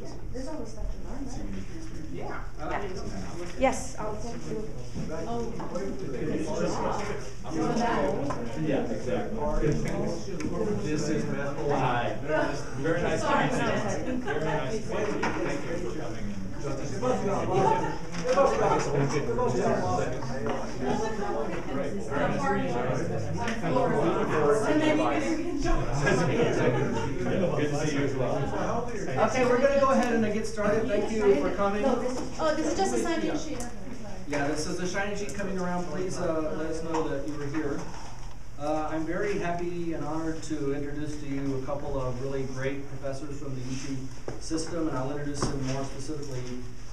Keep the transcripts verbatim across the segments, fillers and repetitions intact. Yeah, there's always stuff to learn, right? Yeah. yeah. Yes, I'll take you. Oh. Yeah, exactly. This is Matt Palsy. Very nice to meet you. Very nice to meet you. Thank you for coming in. Okay, we're going to go ahead and get started. Thank you for coming. Oh, this is just a sign-in sheet. Yeah, this is the sign-in sheet coming around. Please uh, let us know that you were here. Uh, I'm very happy and honored to introduce to you a couple of really great professors from the U T system, and I'll introduce them more specifically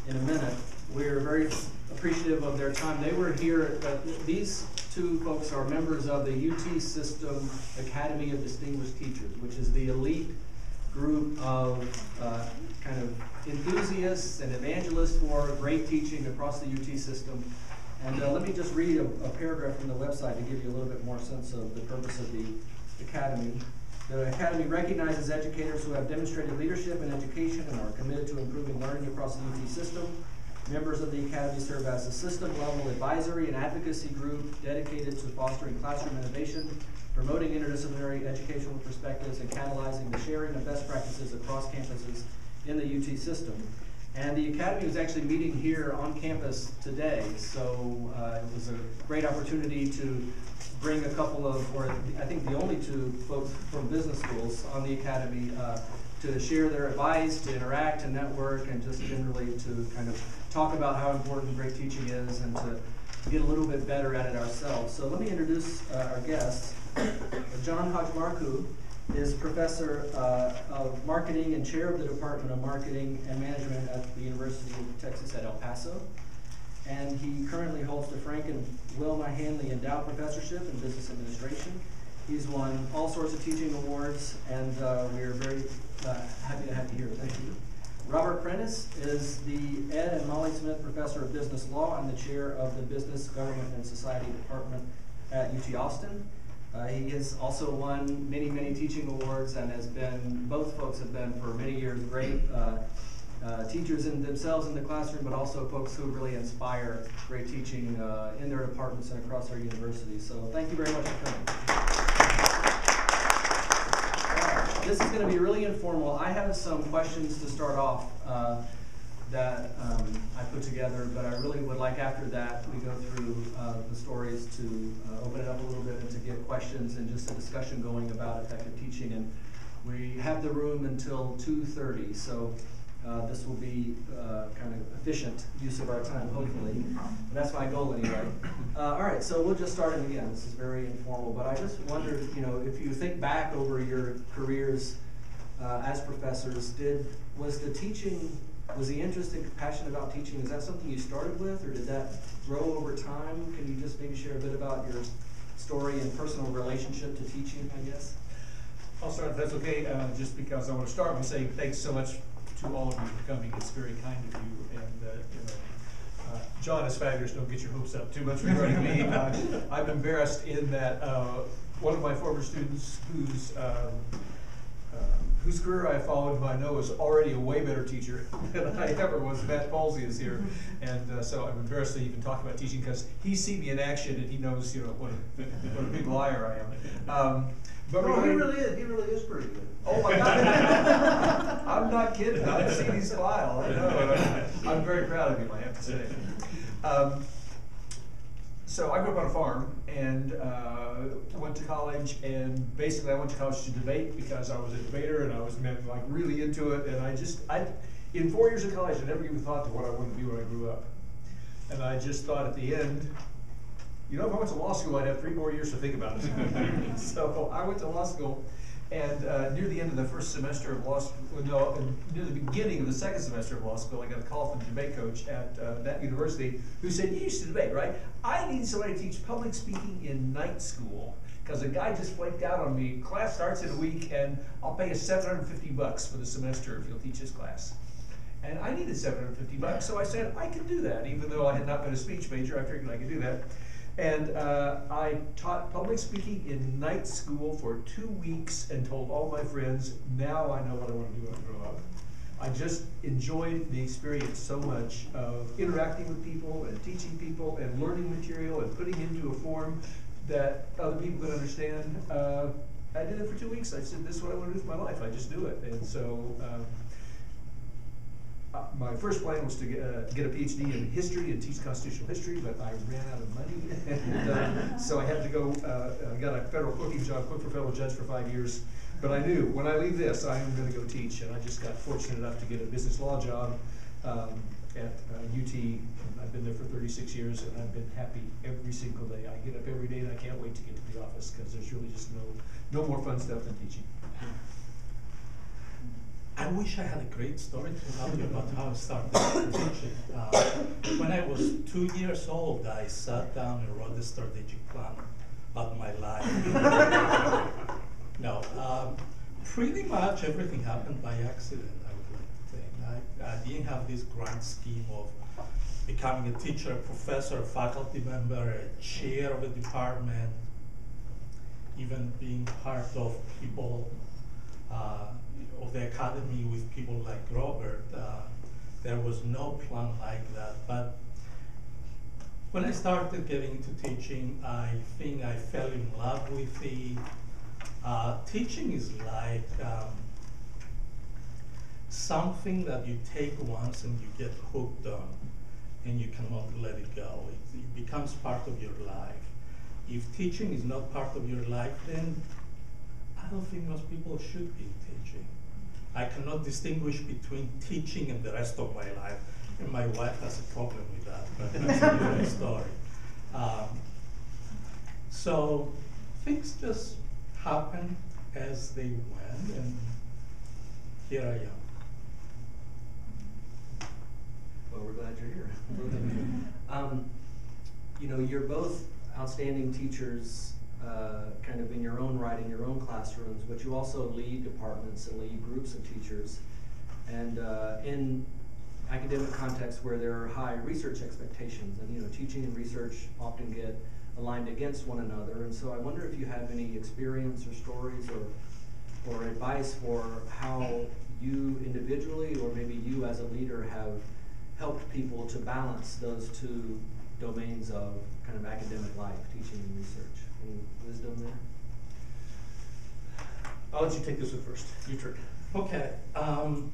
in a minute. We're very appreciative of their time. They were here, uh, these two folks are members of the U T System Academy of Distinguished Teachers, which is the elite group of uh, kind of enthusiasts and evangelists for great teaching across the U T system. And uh, let me just read a, a paragraph from the website to give you a little bit more sense of the purpose of the Academy. The Academy recognizes educators who have demonstrated leadership in education and are committed to improving learning across the U T system. Members of the Academy serve as a system-level advisory and advocacy group dedicated to fostering classroom innovation, promoting interdisciplinary educational perspectives, and catalyzing the sharing of best practices across campuses in the U T system. And the Academy was actually meeting here on campus today, so uh, it was a great opportunity to bring a couple of, or I think the only two folks from business schools on the Academy uh, to share their advice, to interact and network, and just generally to kind of talk about how important great teaching is and to get a little bit better at it ourselves. So let me introduce uh, our guests. John Hadjimarcou is professor uh, of marketing and chair of the Department of Marketing and Management at the University of Texas at El Paso. And he currently holds the Frank and Wilma Hanley Endowed Professorship in Business Administration. He's won all sorts of teaching awards, and uh, we are very uh, happy to have you here. Thank you. Robert Prentice is the Ed and Molly Smith Professor of Business Law and the chair of the Business, Government, and Society Department at U T Austin. Uh, he has also won many, many teaching awards and has been, both folks have been for many years great uh, uh, teachers in themselves in the classroom, but also folks who really inspire great teaching uh, in their departments and across their universities. So thank you very much for coming. Uh, this is going to be really informal. I have some questions to start off uh, that um, I put together, but I really would like after that we go through uh, the stories to uh, open it up a little bit and to get questions and just a discussion going about effective teaching. And we have the room until two thirty, so uh, this will be uh, kind of efficient use of our time, hopefully. But that's my goal anyway. Uh, all right, so we'll just start it again. This is very informal, but I just wondered, you know, if you think back over your careers uh, as professors, did was the teaching Was the interest and passion about teaching, is that something you started with, or did that grow over time? Can you just maybe share a bit about your story and personal relationship to teaching, I guess? I'll start, if that's okay, uh, just because I want to start by saying thanks so much to all of you for coming. It's very kind of you. And uh, you know, uh, John is fabulous. Don't get your hopes up too much regarding me. Uh, I'm embarrassed in that uh, one of my former students who's um, Uh, whose career I followed, who I know is already a way better teacher than I ever was. Matt Palsy is here, and uh, so I'm embarrassed to even talk about teaching because he's seen me in action and he knows, you know, what a, what a big liar I am. Um, but no, he really is. He really is pretty good. Oh my God! I'm not kidding. I've seen his file. I know. I'm, I'm very proud of him, I have to say. Um, So I grew up on a farm and uh, went to college, and basically I went to college to debate because I was a debater and I was like really into it. And I just, I, in four years of college, I never even thought to what I wanted to be when I grew up. And I just thought at the end, you know, if I went to law school, I'd have three more years to think about it. So I went to law school, and uh, near the end of the first semester of law school, no, near the beginning of the second semester of law school, I got a call from the debate coach at uh, that university who said, you used to debate, right? I need somebody to teach public speaking in night school because a guy just flaked out on me. Class starts in a week, and I'll pay you seven hundred fifty bucks for the semester if you'll teach his class. And I needed seven hundred fifty bucks, so I said, I could do that. Even though I had not been a speech major, I figured I could do that. And uh, I taught public speaking in night school for two weeks and told all my friends, now I know what I want to do when I grow up. I I just enjoyed the experience so much of interacting with people and teaching people and learning material and putting into a form that other people could understand. Uh, I did it for two weeks. I said, this is what I want to do with my life. I just do it. And so uh, my first plan was to get, uh, get a PhD in history and teach constitutional history, but I ran out of money. and, uh, so I had to go, uh, I got a federal cooking job, cooked for federal judge for five years. But I knew when I leave this, I am going to go teach. And I just got fortunate enough to get a business law job um, at uh, U T. And I've been there for thirty-six years, and I've been happy every single day. I get up every day, and I can't wait to get to the office because there's really just no, no more fun stuff than teaching. I wish I had a great story to tell you about how I started teaching. Uh, when I was two years old, I sat down and wrote a strategic plan about my life. No, um, pretty much everything happened by accident, I would like to think. I, I didn't have this grand scheme of becoming a teacher, a professor, a faculty member, a chair of a department, even being part of people, uh, of the academy with people like Robert. Uh, there was no plan like that. But when I started getting into teaching, I think I fell in love with it. Uh, teaching is like um, something that you take once and you get hooked on, and you cannot let it go. It, it becomes part of your life. If teaching is not part of your life, then I don't think most people should be teaching. I cannot distinguish between teaching and the rest of my life, and my wife has a problem with that, but that's a different story. Um, so things just happened as they went, and here I am. Well, we're glad you're here. um, you know, you're both outstanding teachers, uh, kind of in your own right, in your own classrooms, but you also lead departments and lead groups of teachers. And uh, in academic contexts where there are high research expectations, and you know, teaching and research often get aligned against one another, and so I wonder if you have any experience or stories or, or advice for how you individually or maybe you as a leader have helped people to balance those two domains of kind of academic life, teaching and research. Any wisdom there? I'll let you take this one first. Your turn. Okay. Um,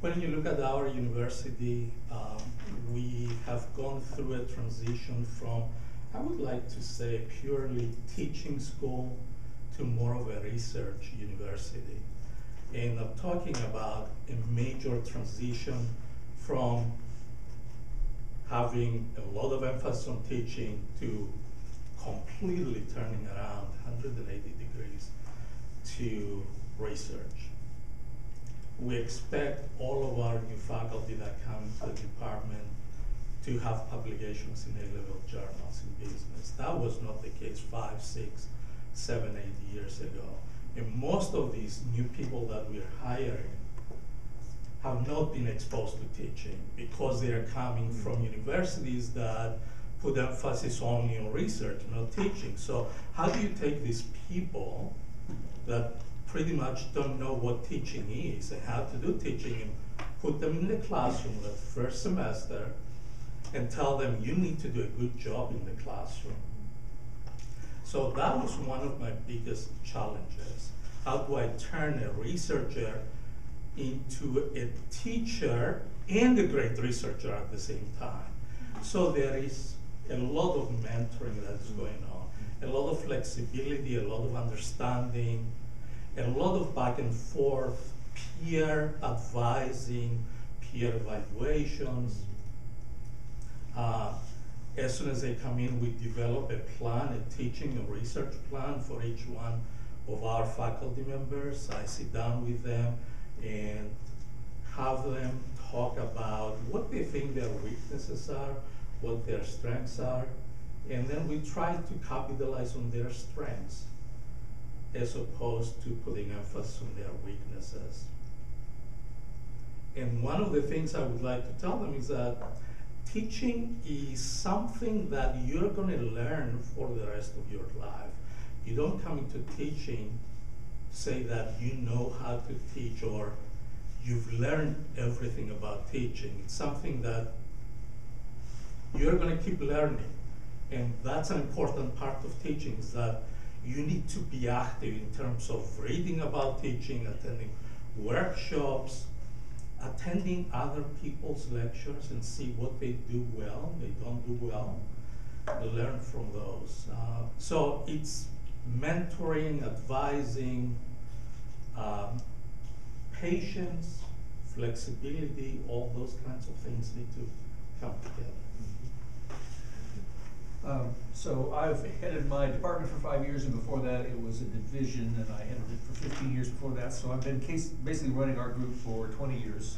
when you look at our university, um, we have gone through a transition from, I would like to say, purely teaching school to more of a research university. And I'm talking about a major transition from having a lot of emphasis on teaching to completely turning around one hundred eighty degrees to research. We expect all of our new faculty that come to the department to have publications in A-level journals in business. That was not the case five, six, seven, eight years ago. And most of these new people that we're hiring have not been exposed to teaching because they are coming mm-hmm. from universities that put emphasis only on research, not teaching. So how do you take these people that pretty much don't know what teaching is and how to do teaching and put them in the classroom the first semester and tell them you need to do a good job in the classroom? So that was one of my biggest challenges. How do I turn a researcher into a teacher and a great researcher at the same time? So there is a lot of mentoring that is going on, a lot of flexibility, a lot of understanding, a lot of back and forth, peer advising, peer evaluations. Uh, as soon as they come in, we develop a plan, a teaching and research plan for each one of our faculty members. I sit down with them and have them talk about what they think their weaknesses are, what their strengths are, and then we try to capitalize on their strengths as opposed to putting emphasis on their weaknesses. And one of the things I would like to tell them is that teaching is something that you're going to learn for the rest of your life. You don't come into teaching, say that you know how to teach or you've learned everything about teaching. It's something that you're going to keep learning. And that's an important part of teaching, is that you need to be active in terms of reading about teaching, attending workshops, attending other people's lectures and see what they do well, they don't do well, learn from those. Uh, so it's mentoring, advising, um, patience, flexibility, all those kinds of things need to come together. Um, so I've headed my department for five years, and before that it was a division, and I headed it for fifteen years before that. So I've been case, basically running our group for twenty years.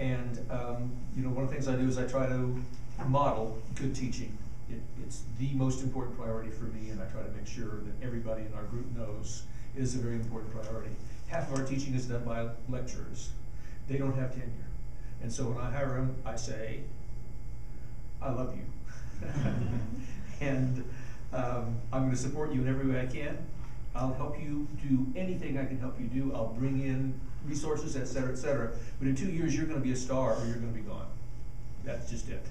And um, you know, one of the things I do is I try to model good teaching. It, it's the most important priority for me, and I try to make sure that everybody in our group knows it is a very important priority. Half of our teaching is done by lecturers. They don't have tenure. And so when I hire them, I say, I love you. And um, I'm going to support you in every way I can. I'll help you do anything I can help you do. I'll bring in resources, et cetera, et cetera. But in two years, you're going to be a star or you're going to be gone. That's just it.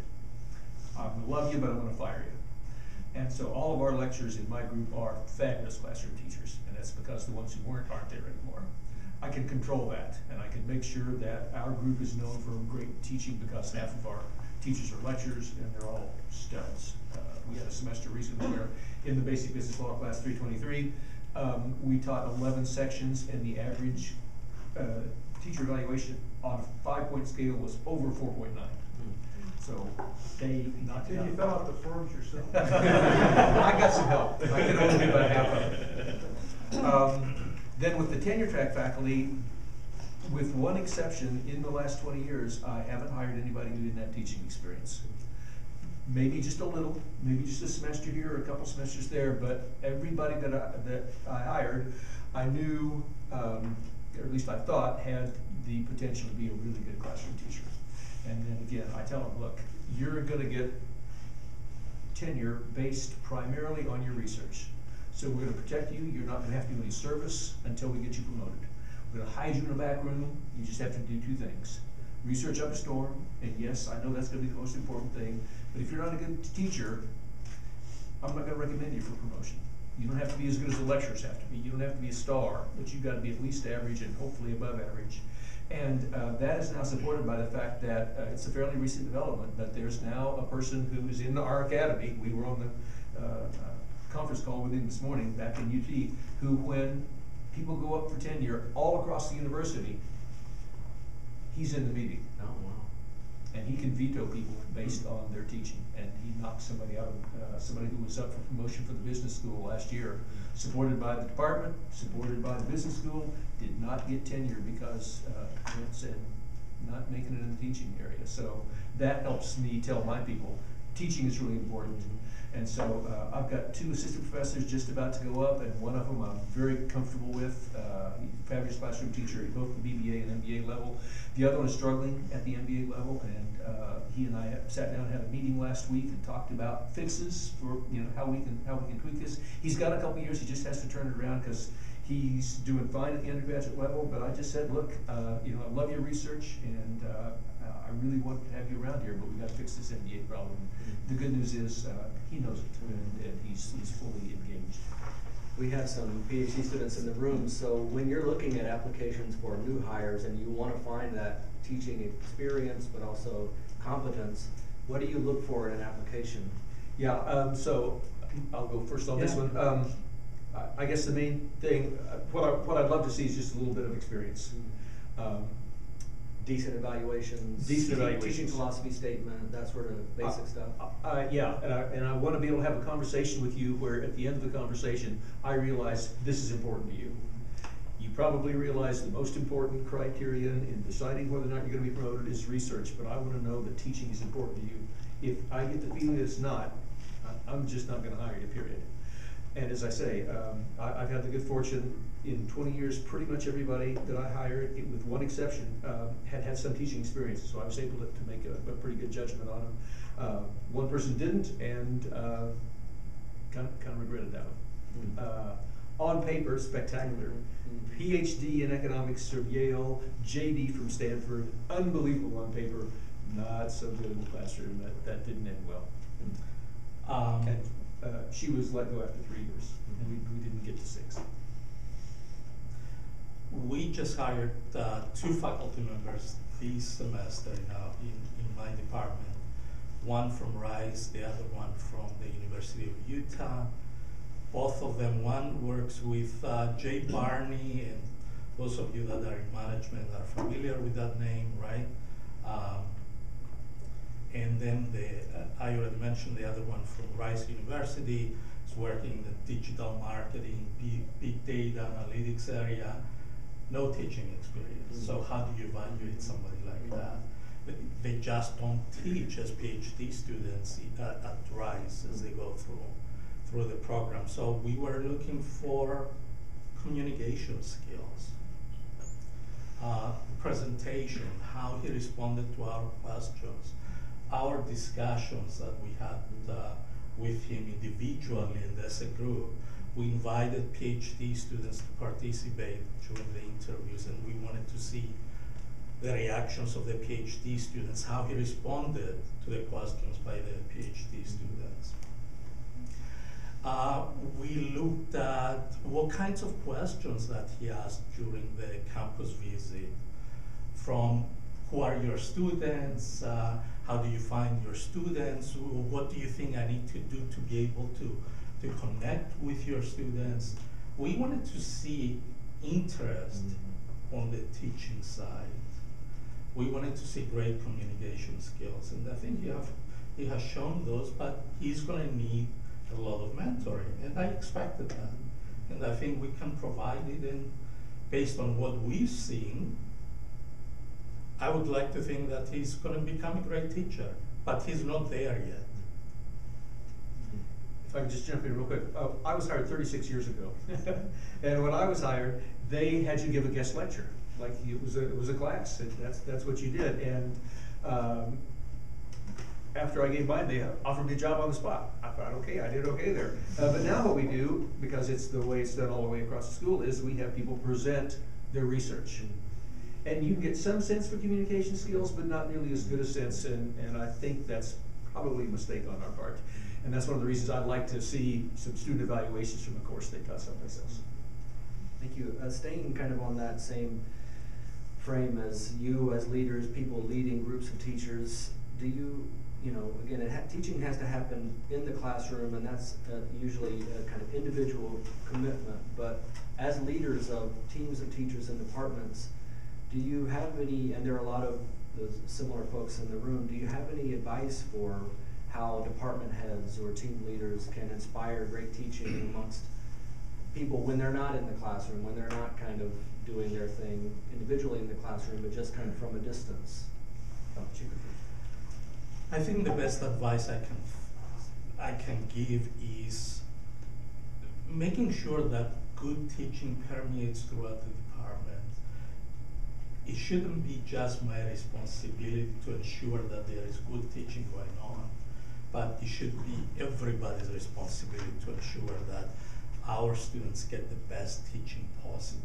I'm going to love you, but I'm going to fire you. And so all of our lecturers in my group are fabulous classroom teachers, and that's because the ones who weren't aren't there anymore. I can control that, and I can make sure that our group is known for great teaching because half of our teachers are lecturers, and they're all studs. Uh, we had a semester recently where, in the basic business law class three twenty-three, um, we taught eleven sections, and the average uh, teacher evaluation on a five-point scale was over four point nine. So they knocked it out. You fell off the forms yourself. I got some help. I can only do about half of it. Um, then with the tenure track faculty, with one exception, in the last twenty years, I haven't hired anybody who didn't have teaching experience. Maybe just a little, maybe just a semester here or a couple semesters there, but everybody that I, that I hired, I knew, um, or at least I thought, had the potential to be a really good classroom teacher. And then again, I tell them, look, you're going to get tenure based primarily on your research. So we're going to protect you. You're not going to have to do any service until we get you promoted. We're going to hide you in a back room. You just have to do two things. Research up a storm, and yes, I know that's going to be the most important thing, but if you're not a good teacher, I'm not going to recommend you for promotion. You don't have to be as good as the lecturers have to be. You don't have to be a star, but you've got to be at least average and hopefully above average. And uh, that is now supported by the fact that uh, it's a fairly recent development, but there's now a person who is in our academy. We were on the uh, uh, conference call with him this morning back in U T, who when people go up for tenure all across the university, he's in the meeting. Oh, wow. And he can veto people based on their teaching. And he knocked somebody out of, uh, somebody who was up for promotion for the business school last year, supported by the department, supported by the business school, did not get tenure because uh, it said not making it in the teaching area. So that helps me tell my people teaching is really important. And so uh, I've got two assistant professors just about to go up, and one of them I'm very comfortable with. Uh, he's a fabulous classroom teacher at both the B B A and M B A level. The other one is struggling at the M B A level, and uh, he and I sat down and had a meeting last week and talked about fixes for you know how we can how we can tweak this. He's got a couple of years; he just has to turn it around because he's doing fine at the undergraduate level. But I just said, look, uh, you know, I love your research, and uh, I really want to have you around here, but we got to fix this M B A problem. The good news is uh, he knows it, and, and he's, he's fully engaged. We have some PhD students in the room, so when you're looking at applications for new hires and you want to find that teaching experience but also competence, what do you look for in an application? Yeah, um, so I'll go first on yeah. this one. Um, I guess the main thing, uh, what, I, what I'd love to see is just a little bit of experience. Um, Decent evaluations, Decent evaluations, teaching philosophy statement, that sort of basic uh, stuff. Uh, uh, yeah, uh, and I want to be able to have a conversation with you where at the end of the conversation, I realize this is important to you. You probably realize the most important criterion in deciding whether or not you're going to be promoted is research, but I want to know that teaching is important to you. If I get the feeling that it's not, I'm just not going to hire you, period. And as I say, um, I, I've had the good fortune in twenty years, pretty much everybody that I hired, it, with one exception, uh, had had some teaching experience. So I was able to, to make a, a pretty good judgment on them. Uh, one person didn't, and uh, kind of, kind of regretted that one. Mm-hmm. uh, on paper spectacular. Mm-hmm. PhD in economics from Yale, J D from Stanford, unbelievable on paper, not so good in the classroom. That, that didn't end well. Um, okay. uh, she was let go after three years, mm-hmm. and we, we didn't get to six. We just hired uh, two faculty members this semester now in, in my department. One from Rice, the other one from the University of Utah. Both of them, one works with uh, Jay Barney, and those of you that are in management are familiar with that name, right? Um, and then the, uh, I already mentioned the other one from Rice University, is working in the digital marketing, big, big data analytics area, no teaching experience. Mm-hmm. So how do you evaluate somebody like that? They just don't teach as PhD students at, at Rice as they go through through the program. So we were looking for communication skills, uh, presentation, how he responded to our questions, our discussions that we had uh, with him individually and as a group. We invited PhD students to participate during the interviews, and we wanted to see the reactions of the PhD students, how he responded to the questions by the PhD students. Uh, we looked at what kinds of questions that he asked during the campus visit, from who are your students, uh, how do you find your students, what do you think I need to do to be able to, to connect with your students. We wanted to see interest mm-hmm. on the teaching side. We wanted to see great communication skills, and I think he, have, he has shown those, but he's going to need a lot of mentoring, and I expected that. And I think we can provide it, and based on what we've seen, I would like to think that he's going to become a great teacher, but he's not there yet. If I could just jump in real quick. Uh, I was hired thirty-six years ago, and when I was hired, they had you give a guest lecture. Like it was a it was a class, and that's that's what you did. And um, after I gave mine, they offered me a job on the spot. I thought, okay, I did okay there. Uh, but now what we do, because it's the way it's done all the way across the school, is we have people present their research, and you get some sense for communication skills, but not nearly as good a sense. And and I think that's probably a mistake on our part, and that's one of the reasons I'd like to see some student evaluations from a course they taught someplace else. Thank you. Uh, staying kind of on that same frame as you as leaders, people leading groups of teachers, do you, you know, again, it ha teaching has to happen in the classroom, and that's uh, usually a kind of individual commitment, but as leaders of teams of teachers and departments, do you have any, and there are a lot of those similar folks in the room, do you have any advice for how department heads or team leaders can inspire great teaching amongst people when they're not in the classroom, when they're not kind of doing their thing individually in the classroom, but just kind of from a distance? I think the best advice I can I can give is making sure that good teaching permeates throughout the department. It shouldn't be just my responsibility to ensure that there is good teaching going on, but it should be everybody's responsibility to ensure that our students get the best teaching possible.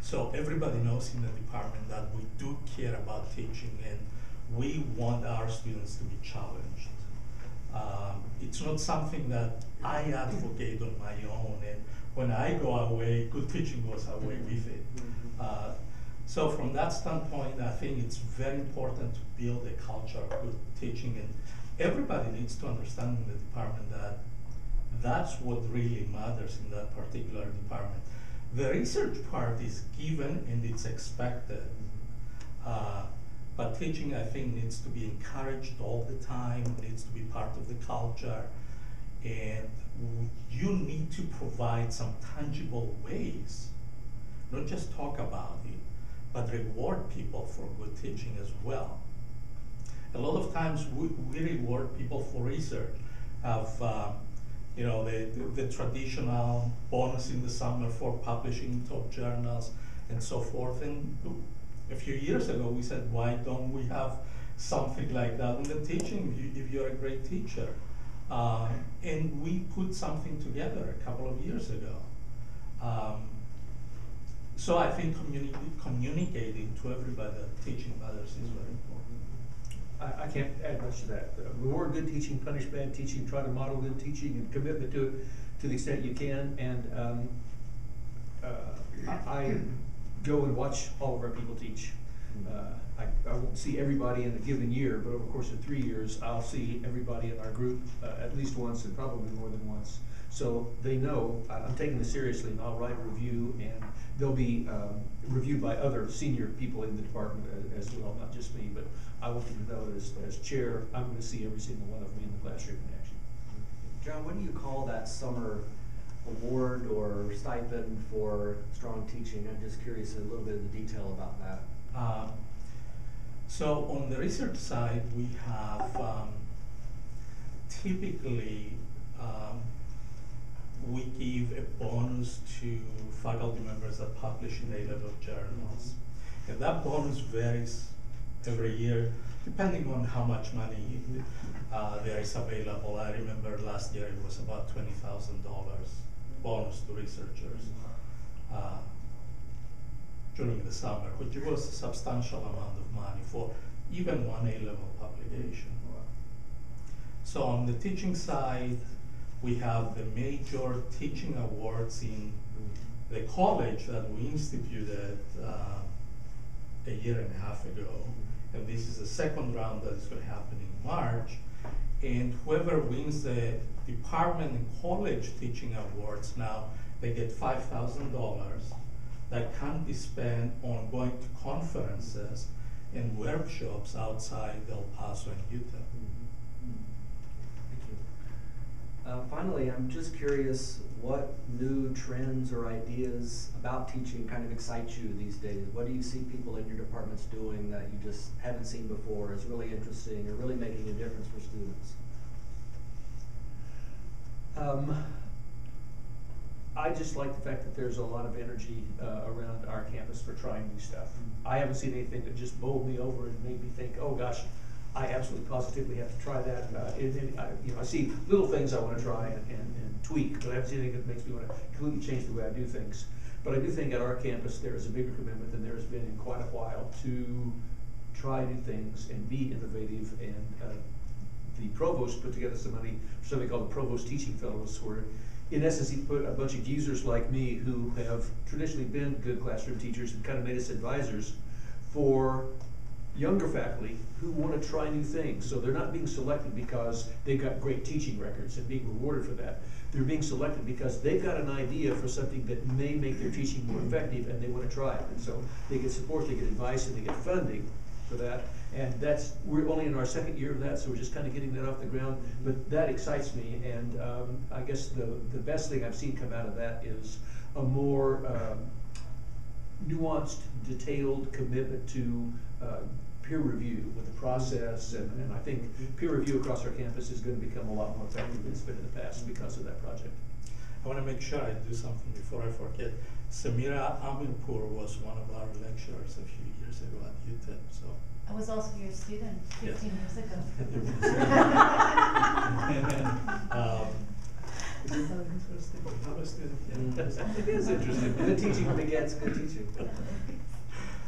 So everybody knows in the department that we do care about teaching, and we want our students to be challenged. Um, it's not something that I advocate on my own, and when I go away, good teaching goes away with it. Uh, so from that standpoint, I think it's very important to build a culture of good teaching, and everybody needs to understand in the department that that's what really matters in that particular department. The research part is given and it's expected, uh, but teaching, I think, needs to be encouraged all the time, needs to be part of the culture, and you need to provide some tangible ways, not just talk about it, but reward people for good teaching as well. A lot of times we, we reward people for research. Of, uh, You know, the, the, the traditional bonus in the summer for publishing top journals and so forth. And a few years ago, we said, why don't we have something like that in the teaching if, you, if you're a great teacher? Uh, and we put something together a couple of years ago. Um, so I think communi communicating to everybody that teaching others is very important. I, I can't add much to that. Reward good teaching, punish bad teaching, try to model good teaching and commitment to it to the extent you can. And um, uh, I, I go and watch all of our people teach. Uh, I, I won't see everybody in a given year, but over the course of three years, I'll see everybody in our group uh, at least once and probably more than once. So they know I'm taking this seriously, and I'll write a review, and they'll be um, reviewed by other senior people in the department as well, not just me, but I want them to know as, as chair, I'm going to see every single one of me in the classroom in action. John, what do you call that summer award or stipend for strong teaching? I'm just curious a little bit of the detail about that. Um, so on the research side, we have um, typically um, we give a bonus to faculty members that publish in A-level journals. And that bonus varies every year depending on how much money uh, there is available. I remember last year it was about twenty thousand dollars bonus to researchers. Uh, during the summer, which was a substantial amount of money for even one A-level publication. Wow. So on the teaching side, we have the major teaching awards in the college that we instituted uh, a year and a half ago. And this is the second round that is going to happen in March. And whoever wins the department and college teaching awards now, they get five thousand dollars. That can be spent on going to conferences and workshops outside El Paso and Utah. Mm-hmm. Mm-hmm. Thank you. Uh, finally, I'm just curious what new trends or ideas about teaching kind of excite you these days? What do you see people in your departments doing that you just haven't seen before is really interesting or really making a difference for students? Um, I just like the fact that there's a lot of energy uh, around our campus for trying new stuff. I haven't seen anything that just bowled me over and made me think, oh gosh, I absolutely positively have to try that. Uh, and, and I, you know, I see little things I want to try and, and, and tweak, but I haven't seen anything that makes me want to completely change the way I do things. But I do think at our campus there is a bigger commitment than there has been in quite a while to try new things and be innovative. And uh, the provost put together some money for something called the Provost Teaching Fellows, where in essence, he put a bunch of geezers like me who have traditionally been good classroom teachers and kind of made us advisors for younger faculty who want to try new things. So they're not being selected because they've got great teaching records and being rewarded for that. They're being selected because they've got an idea for something that may make their teaching more effective and they want to try it. And so they get support, they get advice, and they get funding for that. And that's, we're only in our second year of that, so we're just kind of getting that off the ground. But that excites me, and um, I guess the, the best thing I've seen come out of that is a more um, nuanced, detailed commitment to uh, peer review with the process. And, and I think peer review across our campus is going to become a lot more effective than it's been in the past because of that project. I want to make sure I do something before I forget. Samira Aminpour was one of our lecturers a few years ago at U T E P. So I was also your student fifteen yes. years ago. um, so interesting. I'm a student. Yeah. It is interesting. Good teaching when it gets good teaching.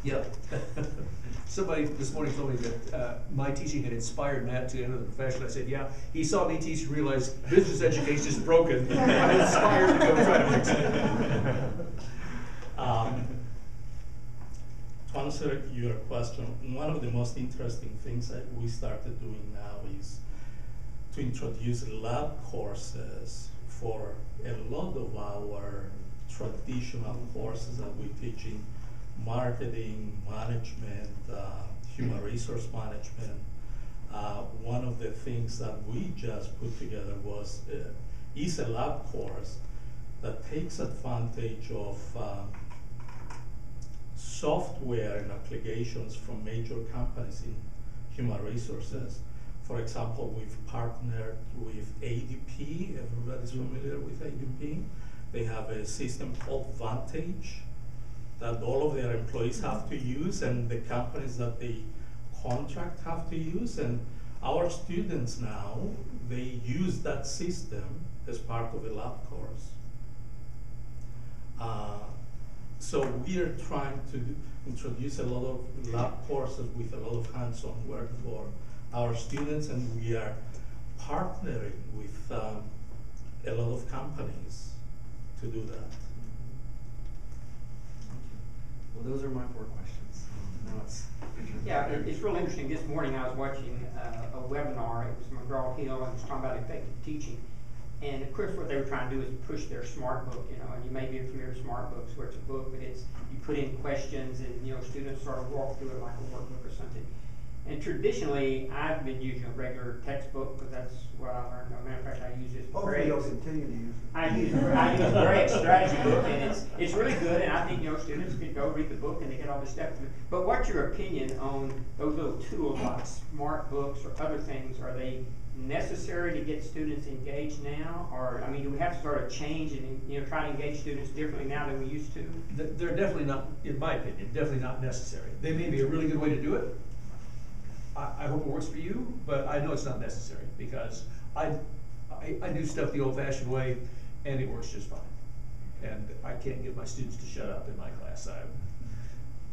Yep. Somebody this morning told me that uh, my teaching had inspired Matt to enter the profession. I said, yeah, he saw me teach and realized business education is broken. I'm inspired to go try to fix it. Um, To answer your question, one of the most interesting things that we started doing now is to introduce lab courses for a lot of our traditional courses that we teach in marketing, management, uh, human resource management. Uh, one of the things that we just put together was uh, is a lab course that takes advantage of um, software and applications from major companies in human resources. For example, we've partnered with A D P. Everybody's familiar with A D P. They have a system called Vantage that all of their employees have to use and the companies that they contract have to use. And Our students now, they use that system as part of a lab course. Uh, so we are trying to introduce a lot of lab courses with a lot of hands-on work for our students, and we are partnering with um, a lot of companies to do that. Well, those are my four questions. Now it's yeah, it's really interesting. This morning I was watching uh, a webinar. It was McGraw-Hill, and it was talking about effective teaching. And of course, what they were trying to do is push their smart book, you know, and you may be familiar with smart books where it's a book, but it's, you put in questions and, you know, students sort of walk through it like a workbook or something. And traditionally, I've been using a regular textbook because that's what I learned. As a matter of fact, I use this for Greg's. Hopefully you'll continue to use it. I use, I use Greg's strategy book, and it's, it's really good, and I think, you know, students can go read the book and they get all this stuff. But what's your opinion on those little tools like smart books or other things? Are they necessary to get students engaged now? Or, I mean, do we have to sort of change and, you know, try to engage students differently now than we used to? They're definitely not, in my opinion, definitely not necessary. They may be a really good way to do it. I hope it works for you, but I know it's not necessary because I, I, I do stuff the old-fashioned way, and it works just fine. And I can't get my students to shut up in my class. I,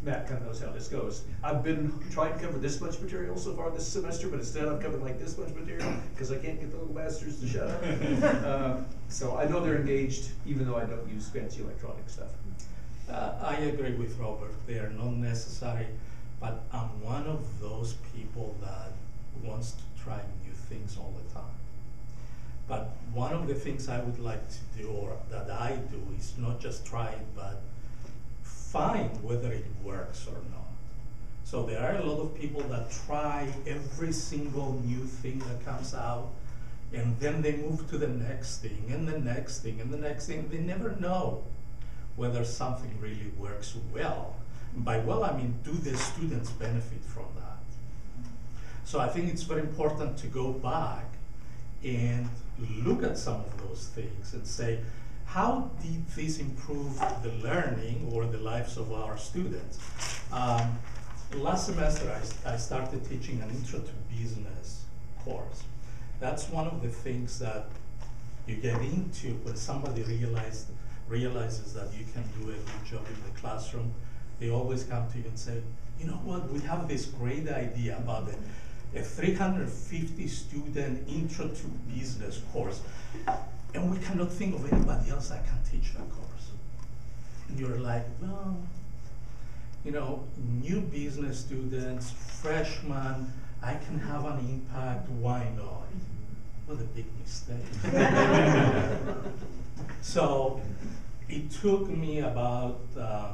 Matt kind of knows how this goes. I've been trying to cover this much material so far this semester, but instead I've covered like this much material because I can't get the little bastards to shut up. uh, so I know they're engaged, even though I don't use fancy electronic stuff. Uh, I agree with Robert. They are not necessary. But I'm one of those people that wants to try new things all the time. But one of the things I would like to do, or that I do, is not just try it, but find whether it works or not. So there are a lot of people that try every single new thing that comes out, and then they move to the next thing, and the next thing, and the next thing. They never know whether something really works well. By well, I mean, do the students benefit from that? So I think it's very important to go back and look at some of those things and say, how did this improve the learning or the lives of our students? Um, last semester, I, I started teaching an intro to business course. That's one of the things that you get into when somebody realized, realizes that you can do a good job in the classroom. They always come to you and say, you know what, we have this great idea about a, a three hundred fifty student intro to business course, and we cannot think of anybody else that can teach that course. And you're like, well, you know, new business students, freshmen, I can have an impact, why not? What a big mistake. So it took me about uh,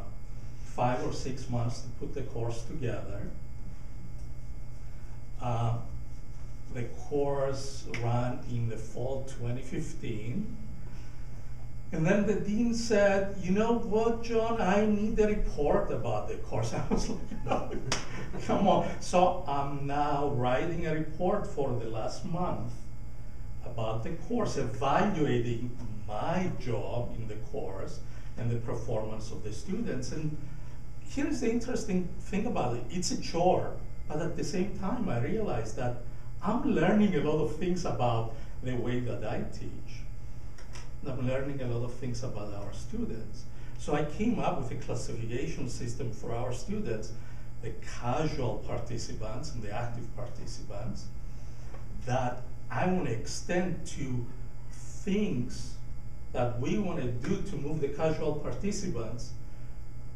five or six months to put the course together. Uh, the course ran in the fall twenty fifteen. And then the dean said, you know what, John, I need a report about the course. I was like, no, come on. So I'm now writing a report for the last month about the course, evaluating my job in the course and the performance of the students. And here's the interesting thing about it. It's a chore, but at the same time, I realized that I'm learning a lot of things about the way that I teach. And I'm learning a lot of things about our students. So I came up with a classification system for our students, the casual participants and the active participants, that I want to extend to things that we want to do to move the casual participants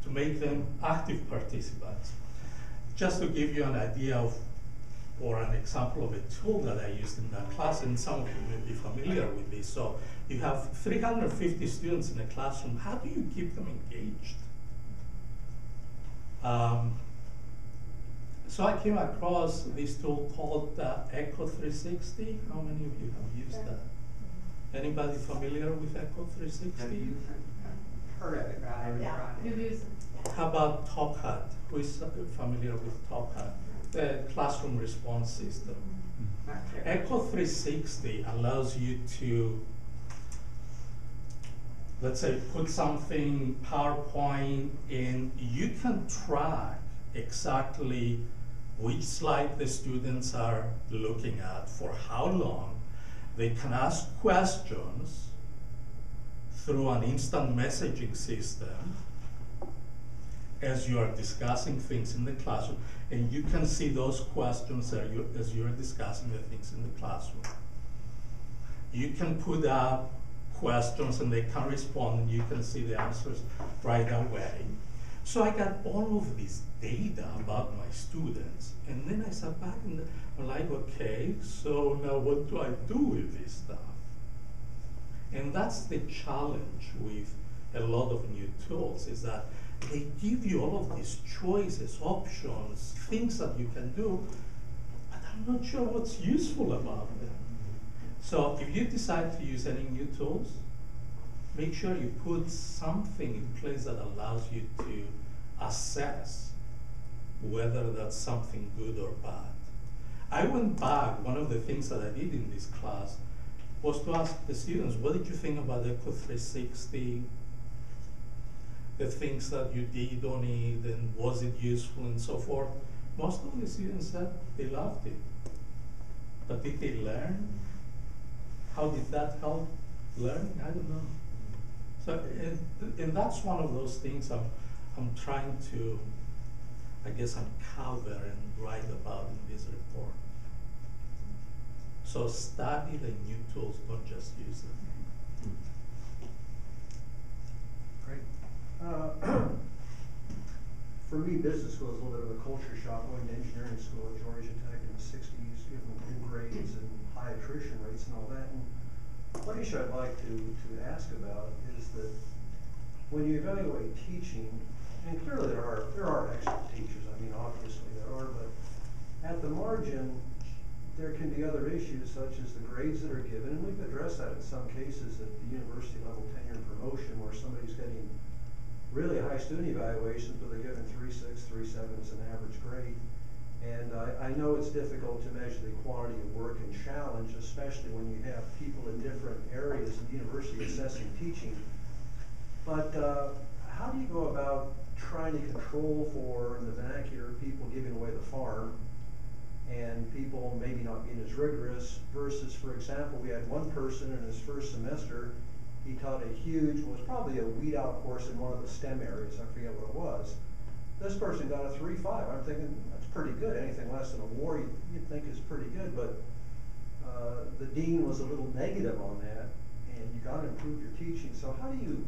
to make them active participants. Just to give you an idea of, or an example of a tool that I used in that class, and some of you may be familiar with this. So you have three hundred fifty students in a classroom. How do you keep them engaged? Um, so I came across this tool called uh, Echo three sixty. How many of you have used that? Anybody familiar with Echo three sixty? Yeah. How about TalkHat? Who is familiar with TalkHat? The classroom response system. Mm-hmm. Echo three sixty allows you to, let's say, put something, PowerPoint, and you can track exactly which slide the students are looking at, for how long. They can ask questions through an instant messaging system as you are discussing things in the classroom. And you can see those questions as you, as you're discussing the things in the classroom. You can put up questions and they can respond and you can see the answers right away. So I got all of this data about my students, and then I sat back and I'm like, okay, so now what do I do with this stuff? And that's the challenge with a lot of new tools, is that they give you all of these choices, options, things that you can do, but I'm not sure what's useful about them. So if you decide to use any new tools, make sure you put something in place that allows you to assess whether that's something good or bad. I went back, one of the things that I did in this class was to ask the students, what did you think about Echo three sixty? The things that you did on it, and was it useful and so forth. Most of the students said they loved it. But did they learn? How did that help learning? I don't know. So, and, and that's one of those things I'm, I'm trying to, I guess, uncover and write about in this report. So study the new tools, don't just use them. Great. Uh, for me, business school was a little bit of a culture shock. I went to engineering school at Georgia Tech in the sixties, giving good grades and high attrition rates and all that. And one issue I'd like to, to ask about is that when you evaluate teaching, and clearly there are there are excellent teachers, I mean obviously there are, but at the margin there can be other issues such as the grades that are given, and we've addressed that in some cases at the university level tenure and promotion where somebody's getting really high student evaluations but they're given three point six, three point seven as an average grade. And I, I know it's difficult to measure the quantity of work and challenge, especially when you have people in different areas in the university assessing teaching. But uh, how do you go about trying to control for, in the vernacular, people giving away the farm and people maybe not being as rigorous versus, for example, we had one person in his first semester, he taught a huge, well, it was probably a weed out course in one of the STEM areas, I forget what it was. This person got a three point five. I'm thinking that's pretty good. Anything less than a war you, you'd think is pretty good, but uh, the dean was a little negative on that, and you got to improve your teaching. So how do you,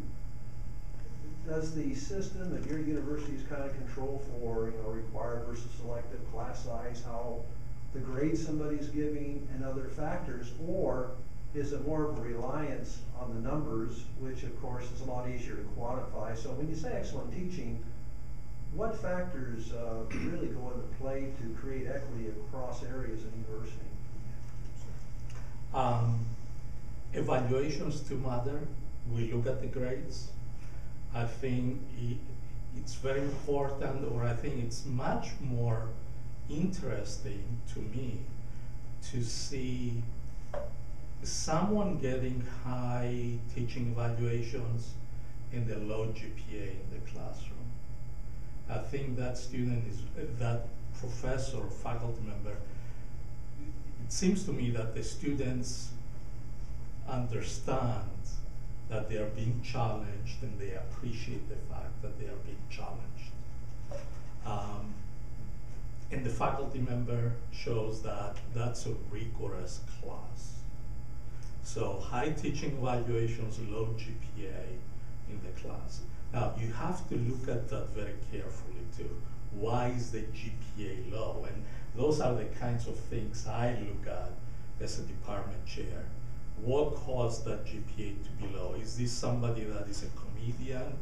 does the system at your universities kind of control for, you know, required versus selective, class size, how the grade somebody's giving and other factors, or is it more of a reliance on the numbers, which of course is a lot easier to quantify? So when you say excellent teaching, what factors uh, really go into play to create equity across areas in university? Um, evaluations do matter. We look at the grades. I think it, it's very important, or I think it's much more interesting to me to see someone getting high teaching evaluations and a low G P A in the classroom. I think that student is, uh, that professor or faculty member, it seems to me that the students understand that they are being challenged and they appreciate the fact that they are being challenged. Um, and the faculty member shows that that's a rigorous class. So high teaching evaluations, low G P A in the class. Now, you have to look at that very carefully, too. Why is the G P A low? And those are the kinds of things I look at as a department chair. What caused that G P A to be low? Is this somebody that is a comedian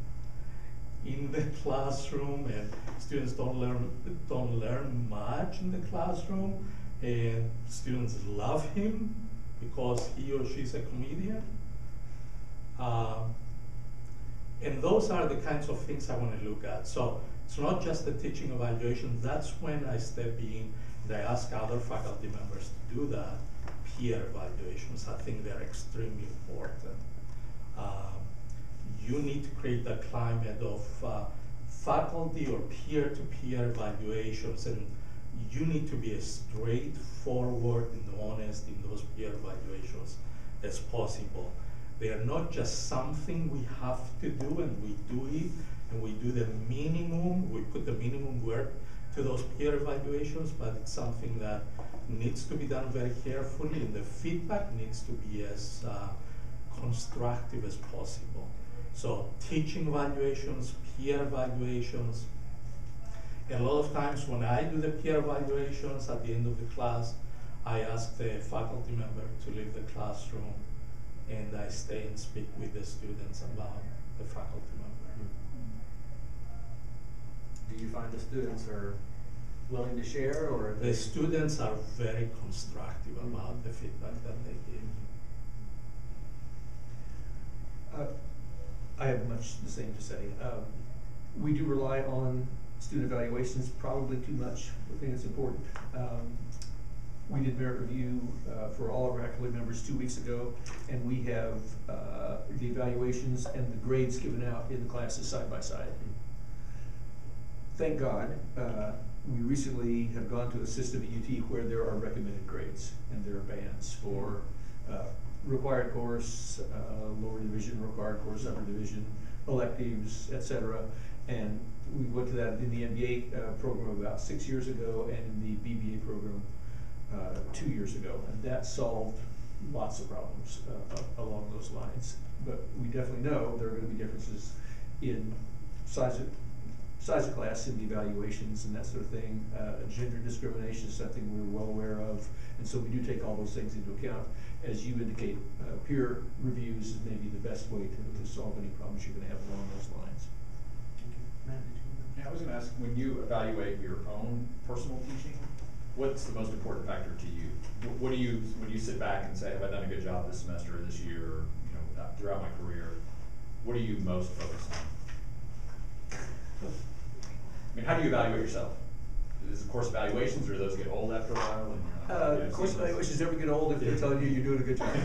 in the classroom and students don't learn, don't learn much in the classroom and students love him because he or she's a comedian? Um, And those are the kinds of things I want to look at. So it's not just the teaching evaluation. That's when I step in and I ask other faculty members to do that. Peer evaluations, I think they're extremely important. Um, you need to create a climate of uh, faculty or peer-to-peer evaluations and you need to be as straightforward and honest in those peer evaluations as possible. They are not just something we have to do and we do it, and we do the minimum, we put the minimum work to those peer evaluations, but it's something that needs to be done very carefully, and the feedback needs to be as uh, constructive as possible. So teaching evaluations, peer evaluations. A lot of times when I do the peer evaluations at the end of the class, I ask the faculty member to leave the classroom and I stay and speak with the students about the faculty member. Do you find the students are willing to share, or are they? The students are very constructive about the feedback that they give. Uh, I have much the same to say. Um, we do rely on student evaluations probably too much. I think it's important. Um, we did merit review uh, for all of our faculty members two weeks ago, and we have uh, the evaluations and the grades given out in the classes side by side. Thank God, uh, we recently have gone to a system at U T where there are recommended grades and there are bands for uh, required course, uh, lower division, required course, upper division, electives, et cetera. And we went to that in the M B A uh, program about six years ago, and in the B B A program uh, two years ago. And that solved lots of problems uh, along those lines. But we definitely know there are going to be differences in size of, size of class in the evaluations and that sort of thing. Uh, gender discrimination is something we're well aware of. And so we do take all those things into account. As you indicate, uh, peer reviews is maybe the best way to, to solve any problems you're going to have along those lines. Yeah, I was going to ask, when you evaluate your own personal teaching, what's the most important factor to you? What do you, when you sit back and say, have I done a good job this semester, this year, you know, throughout my career, what are you most focused on? I mean, how do you evaluate yourself? Is it course evaluations, or do those get old after a while? And you're not, uh, you know, course evaluations never get old if they're telling you you're doing a good job.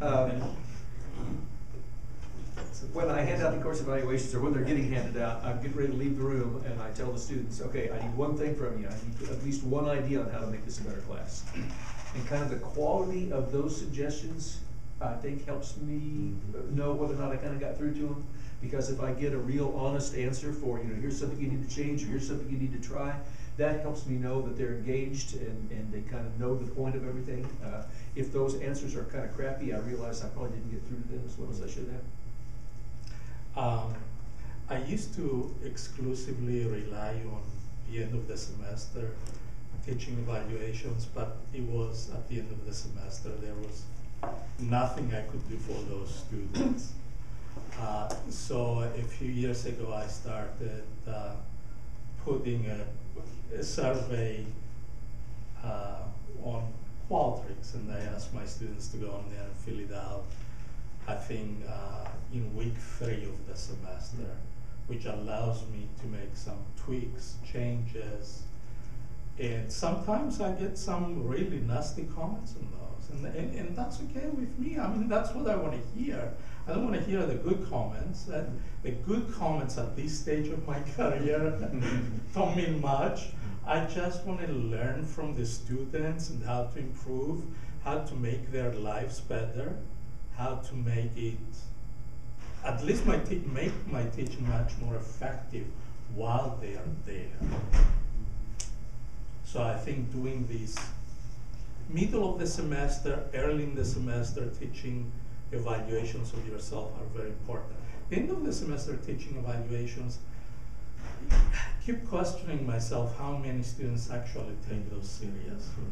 um, When I hand out the course evaluations, or when they're getting handed out, I'm getting ready to leave the room, and I tell the students, okay, I need one thing from you. I need at least one idea on how to make this a better class. And kind of the quality of those suggestions, I think, helps me know whether or not I kind of got through to them. Because if I get a real honest answer for, you know, here's something you need to change, or here's something you need to try, that helps me know that they're engaged and, and they kind of know the point of everything. Uh, if those answers are kind of crappy, I realize I probably didn't get through to them as well as I should have. Um, I used to exclusively rely on the end of the semester teaching evaluations, but it was at the end of the semester. There was nothing I could do for those students. Uh, so a few years ago, I started uh, putting a, a survey uh, on Qualtrics, and I asked my students to go on there and fill it out. I think uh, in week three of the semester, which allows me to make some tweaks, changes, and sometimes I get some really nasty comments on those, and, and, and that's okay with me. I mean, that's what I want to hear. I don't want to hear the good comments, and the good comments at this stage of my career don't mean much. I just want to learn from the students and how to improve, how to make their lives better, how to make it, at least my te make my teaching much more effective while they are there. So I think doing this middle of the semester, early in the semester, teaching evaluations of yourself are very important. End of the semester teaching evaluations, I keep questioning myself how many students actually take those seriously.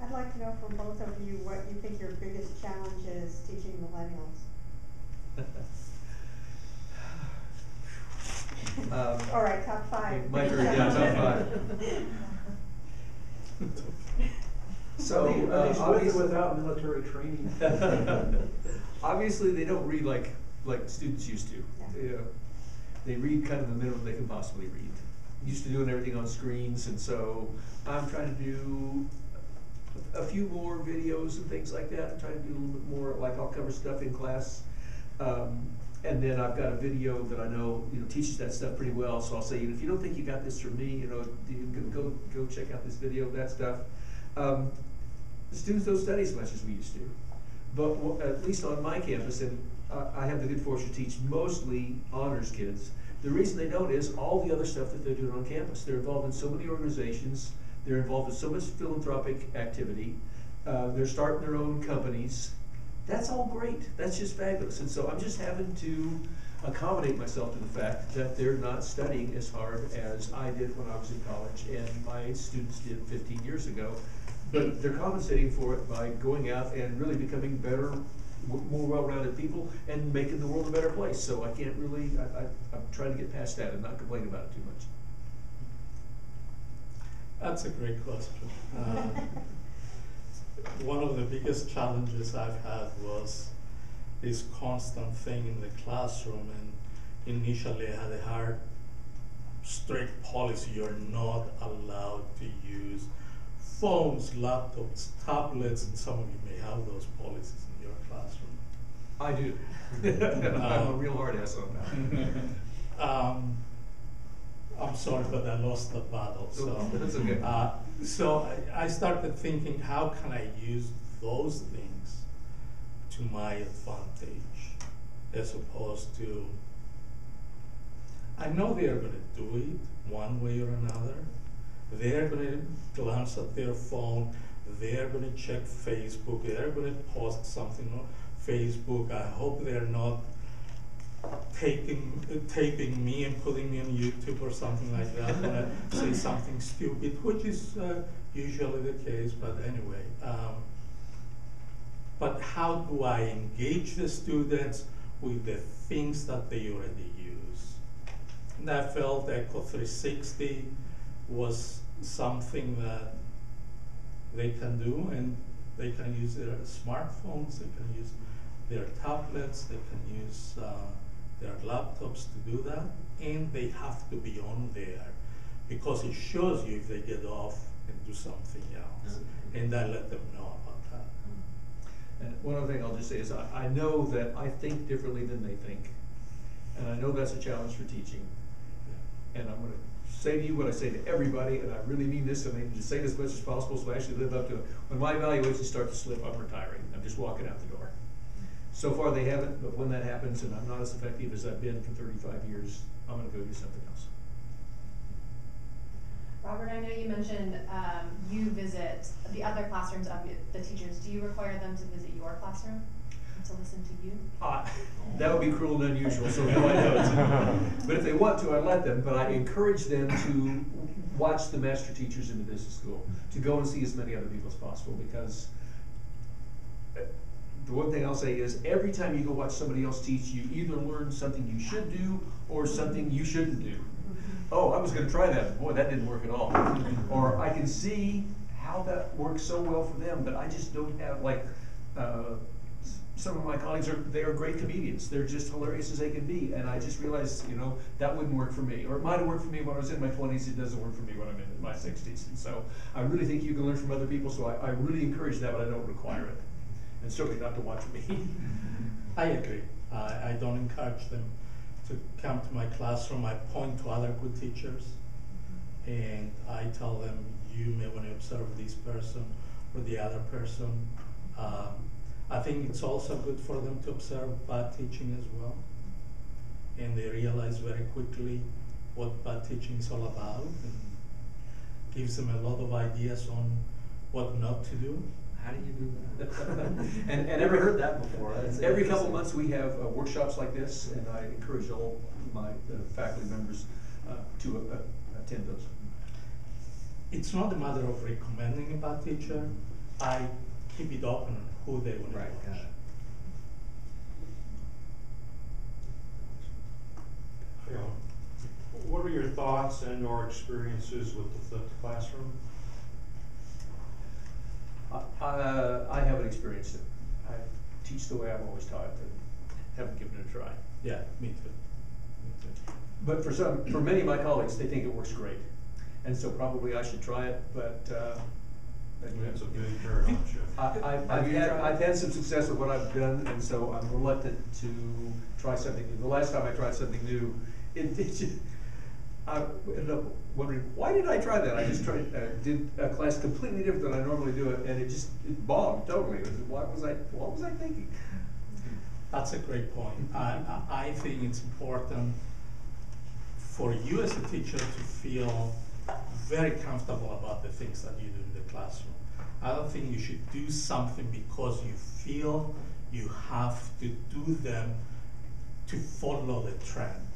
I'd like to know from both of you what you think your biggest challenge is teaching millennials. um, All right, top five. My very yeah, top five. So uh, obviously, without military training, obviously they don't read like like students used to. Yeah. They, uh, they read kind of the minimum they can possibly read. Used to doing everything on screens, and so I'm trying to do a few more videos and things like that. I'm trying to do a little bit more, like I'll cover stuff in class. Um, And then I've got a video that I know, you know, teaches that stuff pretty well. So I'll say, if you don't think you got this from me, you know, you can go go check out this video of that stuff. Um, the students don't study as much as we used to, but well, at least on my campus, and uh, I have the good fortune to teach mostly honors kids. The reason they don't is all the other stuff that they're doing on campus. They're involved in so many organizations. They're involved in so much philanthropic activity. Uh, they're starting their own companies. That's all great. That's just fabulous. And so I'm just having to accommodate myself to the fact that they're not studying as hard as I did when I was in college and my students did fifteen years ago. But they're compensating for it by going out and really becoming better, more well-rounded people and making the world a better place. So I can't really, I, I, I'm trying to get past that and not complain about it too much. That's a great question. Uh, One of the biggest challenges I've had was this constant thing in the classroom, and initially I had a hard, strict policy. You're not allowed to use phones, laptops, tablets, and some of you may have those policies in your classroom. I do. um, I'm a real hard ass on that. um, I'm sorry, but I lost the battle. So that's okay. Uh, so I, I started thinking, how can I use those things to my advantage, as opposed to, I know they're going to do it one way or another. They're going to glance at their phone. They're going to check Facebook. They're going to post something on Facebook. I hope they're not Taping, uh, taping me and putting me on YouTube or something like that when I say something stupid, which is uh, usually the case, but anyway. Um, but how do I engage the students with the things that they already use? And I felt Echo three sixty was something that they can do, and they can use their smartphones, they can use their tablets, they can use uh, their laptops to do that, and they have to be on there because it shows you if they get off and do something else, mm-hmm. and I let them know about that. Mm-hmm. And one other thing I'll just say is I, I know that I think differently than they think, and I know that's a challenge for teaching, yeah. and I'm going to say to you what I say to everybody, and I really mean this, and I need to say it as much as possible so I actually live up to it. When my evaluations start to slip, I'm retiring. I'm just walking out the door. So far they haven't, but when that happens and I'm not as effective as I've been for thirty-five years, I'm going to go do something else. Robert, I know you mentioned um, you visit the other classrooms of the teachers. Do you require them to visit your classroom and to listen to you? Uh, that would be cruel and unusual, so no, I don't. But if they want to, I let them, but I encourage them to watch the master teachers in the business school, to go and see as many other people as possible, because uh, the one thing I'll say is every time you go watch somebody else teach, you either learn something you should do or something you shouldn't do. Oh, I was going to try that. Boy, that didn't work at all. Or I can see how that works so well for them, but I just don't have, like, uh, some of my colleagues, are they are great comedians. They're just hilarious as they can be. And I just realized, you know, that wouldn't work for me. Or it might have worked for me when I was in my twenties. It doesn't work for me when I'm in my sixties. And so I really think you can learn from other people. So I, I really encourage that, but I don't require it. And certainly not to watch me. I agree. Uh, I don't encourage them to come to my classroom. I point to other good teachers, mm-hmm. and I tell them, you may want to observe this person or the other person. Um, I think it's also good for them to observe bad teaching as well. And they realize very quickly what bad teaching is all about, and gives them a lot of ideas on what not to do. How do you do that? and, and never heard that before. That's every couple of months we have uh, workshops like this, and I encourage all my uh, faculty members uh, to uh, attend those. It's not a matter of recommending a bad teacher. I keep it open on who they want right, to watch. Yeah. What are your thoughts and or experiences with the flipped classroom? Uh, I haven't experienced it. I teach the way I've always taught, but haven't given it a try. Yeah, me too. Me too. But for some, for many of my colleagues, they think it works great, and so probably I should try it. But uh, That's a big paradigm shift. I, I, I've, had, I've had some success with what I've done, and so I'm reluctant to try something new. The last time I tried something new, it, it I ended up wondering, why did I try that? I just tried, uh, did a class completely different than I normally do, it, and it just it bombed totally. It was, why was I, what was I thinking? That's a great point. I, I think it's important for you as a teacher to feel very comfortable about the things that you do in the classroom. I don't think you should do something because you feel you have to do them to follow the trend.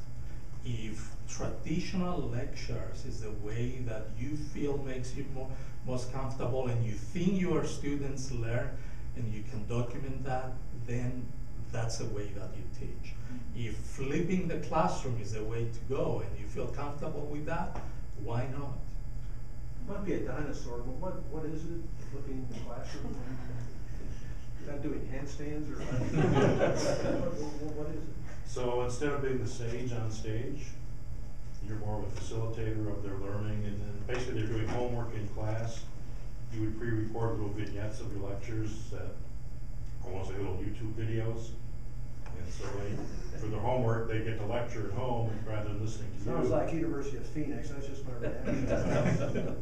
If traditional lectures is the way that you feel makes you more, most comfortable and you think your students learn and you can document that, then that's the way that you teach. If flipping the classroom is the way to go and you feel comfortable with that, why not? It might be a dinosaur, but what, what is it? Flipping the classroom? Not doing handstands or what, what, what is it? So instead of being the sage on stage, you're more of a facilitator of their learning, and then basically they're doing homework in class. You would pre-record little vignettes of your lectures, uh, I want to say little YouTube videos. And so they, for their homework, they get to lecture at home rather than listening to you. Sounds like University of Phoenix. That's just my reaction.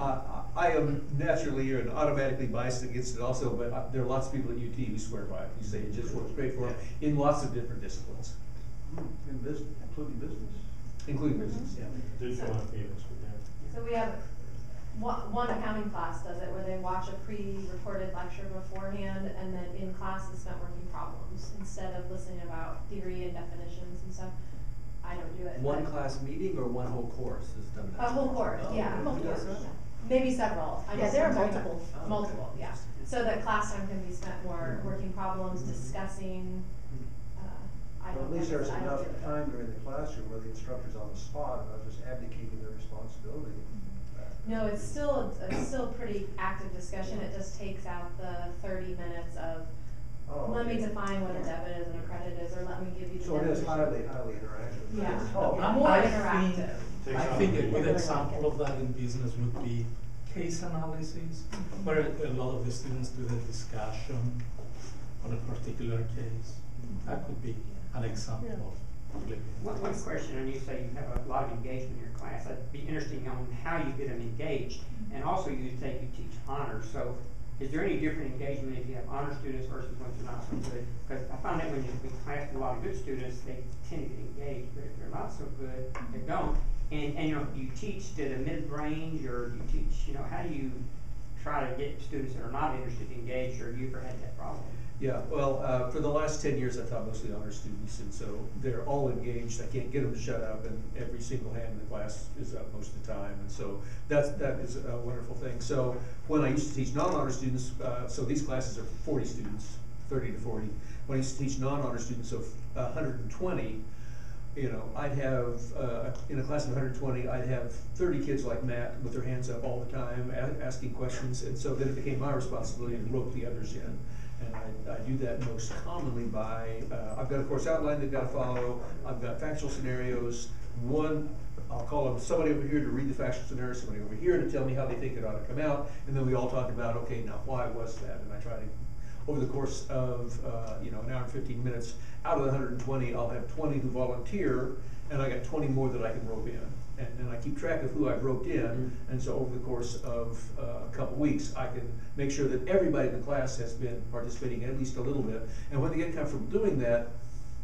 uh, I am naturally and automatically biased against it also, but I, there are lots of people at U T who swear by it. You say it just works great for them in lots of different disciplines. In business, including business. Including business, mm-hmm. yeah. So, so we have one accounting class does it where they watch a pre-recorded lecture beforehand and then in class is spent working problems instead of listening about theory and definitions and stuff. I don't do it. One class meeting or one whole course is done that? A whole course, oh, yeah. Whole course. Yeah. Maybe several. I yeah, there are multiple. Oh, multiple, okay. Yeah. So that class time can be spent more mm-hmm. working problems, mm-hmm. discussing. Uh, I well, at least there's I enough time during the classroom where the instructor's on the spot and not just abdicating their responsibility. Mm-hmm. No, it's still it's still pretty active discussion. It just takes out the thirty minutes of oh, let me define what a debit is and a credit is, or let me give you the So definition. It is highly, highly interactive. Yeah, oh, yeah. more I interactive. Think, I think a good example of that in business would be case analysis, where a lot of the students do the discussion on a particular case. That could be an example yeah. of One, one question, and you say you have a lot of engagement in your class. That'd be interesting on how you get them engaged, and also you say you teach honors. So, is there any different engagement if you have honor students versus ones who are not so good? Because I found that when you class with a lot of good students, they tend to get engaged, but if they're not so good, they don't. And, and you know, you teach to the mid-range, or you teach, you know, how do you try to get students that are not interested engaged, or have you ever had that problem? Yeah, well, uh, for the last ten years, I've taught mostly honor students, and so they're all engaged. I can't get them to shut up, and every single hand in the class is up most of the time, and so that's, that is a wonderful thing. So when I used to teach non-honor students, uh, so these classes are forty students, thirty to forty. When I used to teach non-honor students of one hundred twenty, you know, I'd have, uh, in a class of one hundred twenty, I'd have thirty kids like Matt with their hands up all the time, asking questions, and so then it became my responsibility to rope the others in. And I, I do that most commonly by, uh, I've got a course outline they've got to follow, I've got factual scenarios, one, I'll call them somebody over here to read the factual scenario, somebody over here to tell me how they think it ought to come out, and then we all talk about, okay, now why was that? And I try to, over the course of, uh, you know, an hour and fifteen minutes, out of the one hundred twenty, I'll have twenty who volunteer, and I got twenty more that I can rope in. And, and I keep track of who I've roped in, mm-hmm. and so over the course of uh, a couple weeks, I can make sure that everybody in the class has been participating at least a little bit. And when they get comfortable doing that,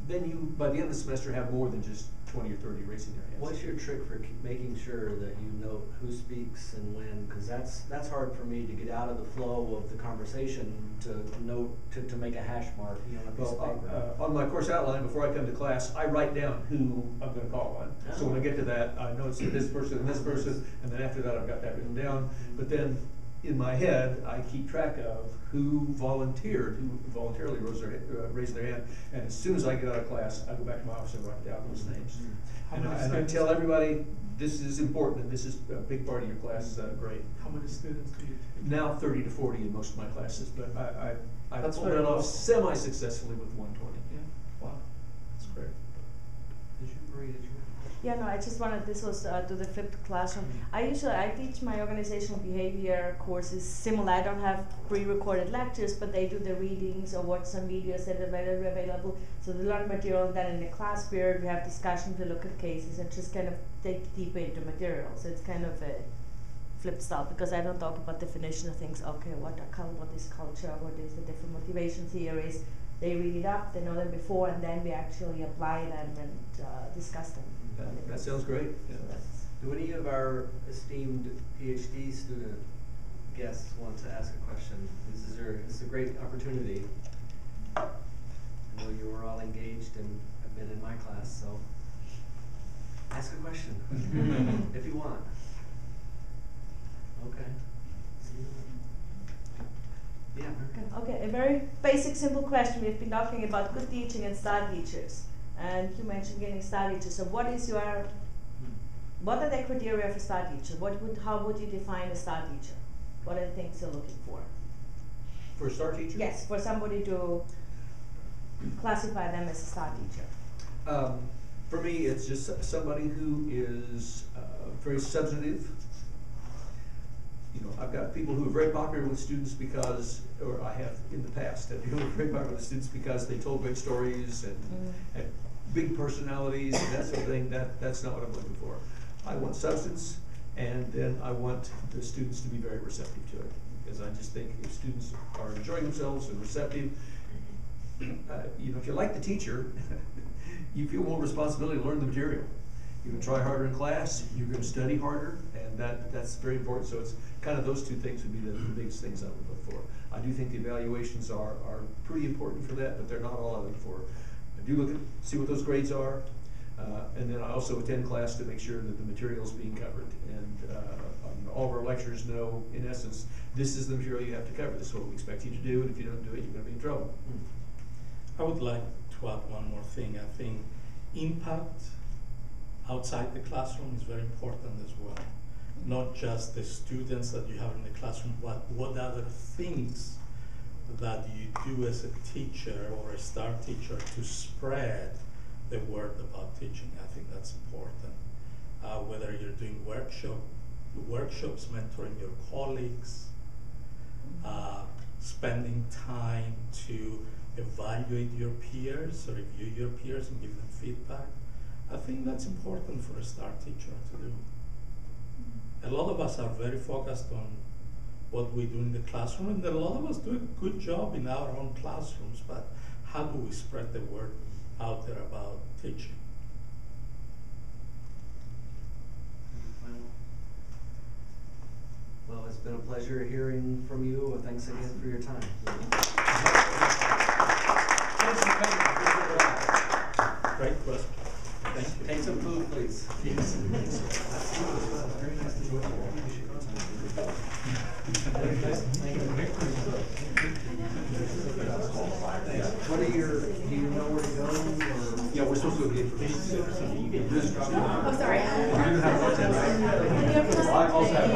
then you, by the end of the semester, have more than just twenty or thirty raising their hands. What's your trick for making sure that you know who speaks and when? Because that's that's hard for me to get out of the flow of the conversation to know to, to make a hash mark you know, on a piece well, of paper. Uh, on my course outline, before I come to class, I write down who I'm going to call on. Oh. So when I get to that, I know it's this person and this person, and then after that, I've got that written down. But then, in my head, I keep track of who volunteered, who voluntarily rose their, uh, raised their hand, and as soon as I get out of class, I go back to my office and write down those names. Mm-hmm. And, I, and I tell everybody, this is important, and this is a big part of your class uh, grade. How many students do you take? Now thirty to forty in most of my classes, but I, I, I pulled that off semi-successfully with one twenty. Yeah, wow, that's great. Did you read it? Yeah, no, I just wanted, this was uh, to the flipped classroom. Mm-hmm. I usually, I teach my organizational behavior courses similar. I don't have pre-recorded lectures, but they do the readings or watch some videos that are readily available. So they learn material, then in the class period, we have discussions, we look at cases, and just kind of dig deeper into material. So it's kind of a flip style, because I don't talk about definition of things. Okay, what are cul what is culture, what is the different motivation theories. They read it up, they know them before, and then we actually apply them and uh, discuss them. That, that sounds great. Yeah. Do any of our esteemed PhD student guests want to ask a question? This is, your, this is a great opportunity. I know you were all engaged and have been in my class, so ask a question if you want. Okay. Yeah. Okay. Okay, a very basic, simple question. We've been talking about good teaching and star teachers. And you mentioned getting star teachers. So what is your, what are the criteria for star teacher? What would, how would you define a star teacher? What are the things you're looking for? For a star teacher? Yes, for somebody to classify them as a star teacher. Um, for me, it's just somebody who is uh, very substantive. You know, I've got people who are very popular with students because, or I have in the past, people who are very popular with students because they told great stories and, mm. and big personalities and that sort of thing. That, that's not what I'm looking for. I want substance, and then I want the students to be very receptive to it, because I just think if students are enjoying themselves and receptive, uh, you know, if you like the teacher, you feel more responsibility to learn the material. You're going to try harder in class, you're going to study harder, and that, that's very important. So it's kind of those two things would be the, the biggest things I would look for. I do think the evaluations are, are pretty important for that, but they're not all I look for. I do look at, see what those grades are, uh, and then I also attend class to make sure that the material is being covered. And uh, all of our lecturers know, in essence, this is the material you have to cover. This is what we expect you to do, and if you don't do it, you're going to be in trouble. I would like to add one more thing. I think impact outside the classroom is very important as well. Not just the students that you have in the classroom, but what other things that you do as a teacher or a star teacher to spread the word about teaching. I think that's important. Uh, whether you're doing workshop, workshops, mentoring your colleagues, uh, spending time to evaluate your peers, review your peers and give them feedback. I think that's important for a star teacher to do. A lot of us are very focused on what we do in the classroom, and a lot of us do a good job in our own classrooms, but how do we spread the word out there about teaching? Well, it's been a pleasure hearing from you, and thanks again for your time. Great question. Take some food, please. Yes. Very nice to join you. What are your, do you know where to go? Or? Yeah, we're supposed to go get information. Oh, sorry. I also have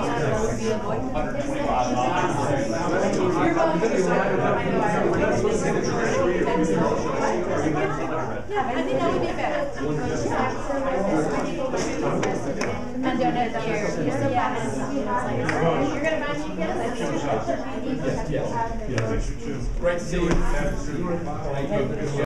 yeah, I think that would be better. Great to see you.